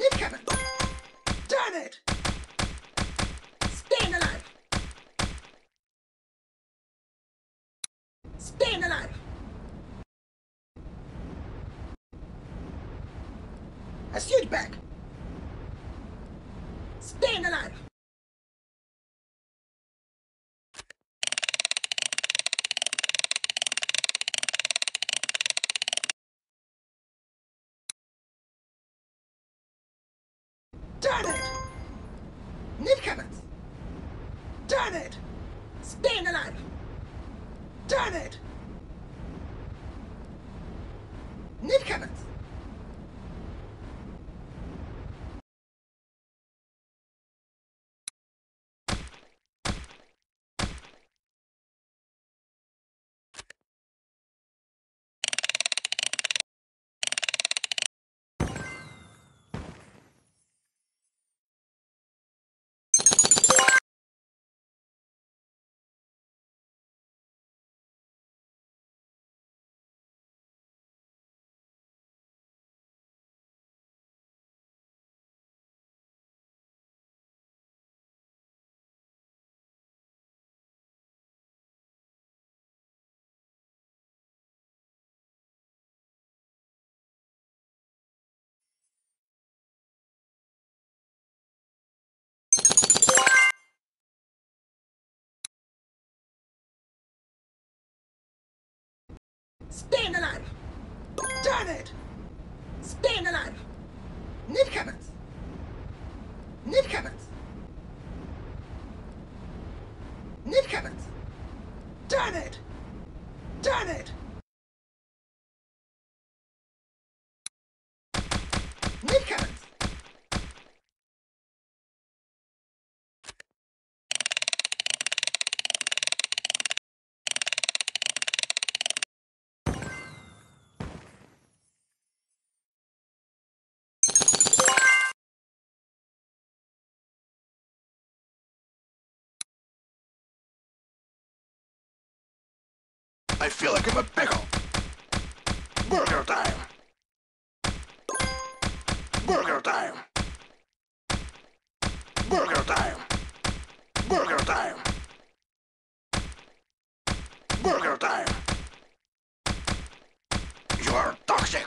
Nick Cummins! Damn it! Staying alive! Staying alive! A huge back! Staying alive! Turn it! Nick Cummins! Turn it! Staying alive! Turn it! Nick Cummins! Staying alive! Turn it! Staying alive! Nick Cummins! Nick Cummins! Nick Cummins! Turn it! Turn it! Nick Cummins! I feel like I'm a pickle! Burger time! Burger time! Burger time! Burger time! Burger time! You are toxic!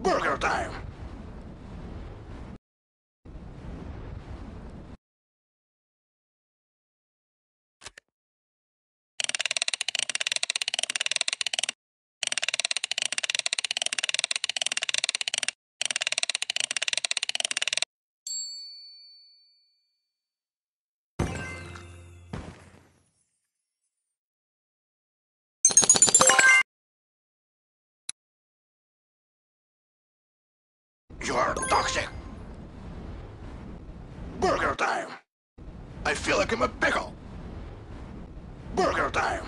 Burger time! You are toxic! Burger time! I feel like I'm a pickle! Burger time!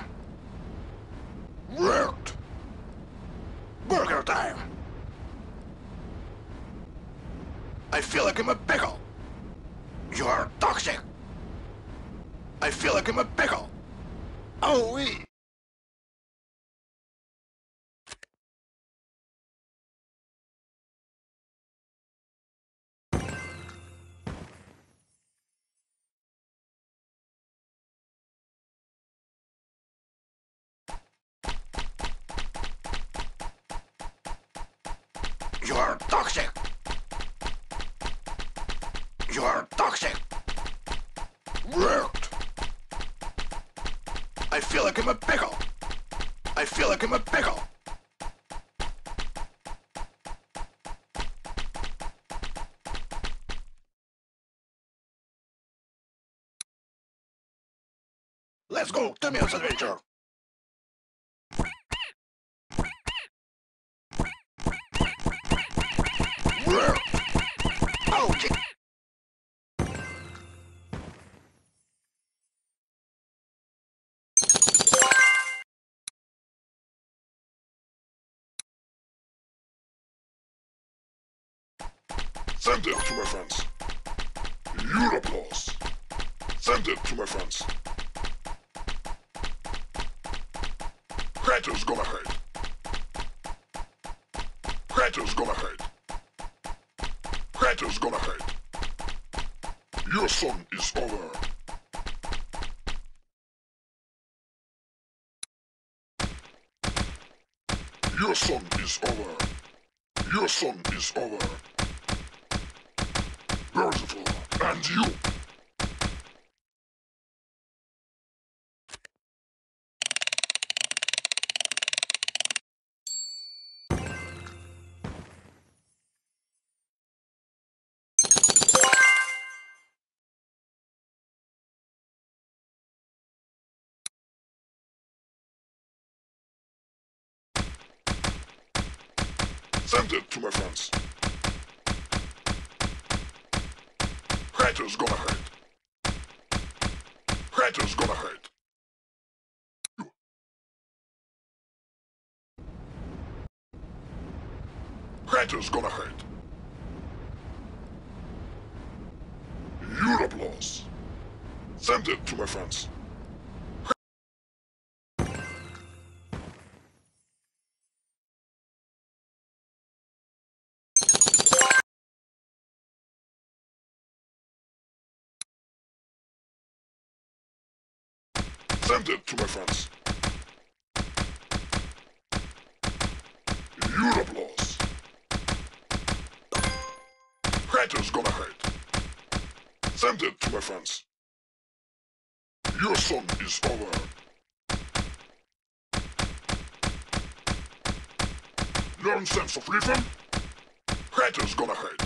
Worked! Burger time! I feel like I'm a pickle! You are toxic! I feel like I'm a pickle! Oh wee! You are toxic! You are toxic! Worked! I feel like I'm a pickle! I feel like I'm a pickle! Let's go to Mia's adventure! Send it to my friends. Europlos. Send it to my friends. Kratos, go ahead. Kratos gonna hide. Kratos gonna hide. Your song is over. Your song is over. Your song is over. Merciful, and you. Send it to my friends. Kratos gonna hide. Kratos gonna hide. Kratos gonna hide. Europe lost. Send it to my friends. Send it to my friends. Europe lost. Kratos gonna hide. Send it to my friends. Your song is over. Learn sense of rhythm. Kratos gonna hide.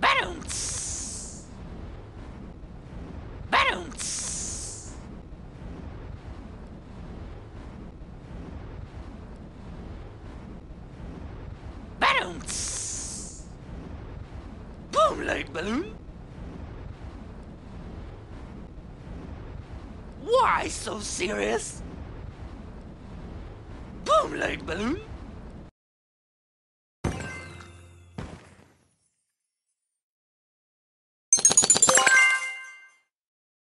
Bounce! Bounce! Bounce! Boom light balloon! Why so serious? Boom light balloon!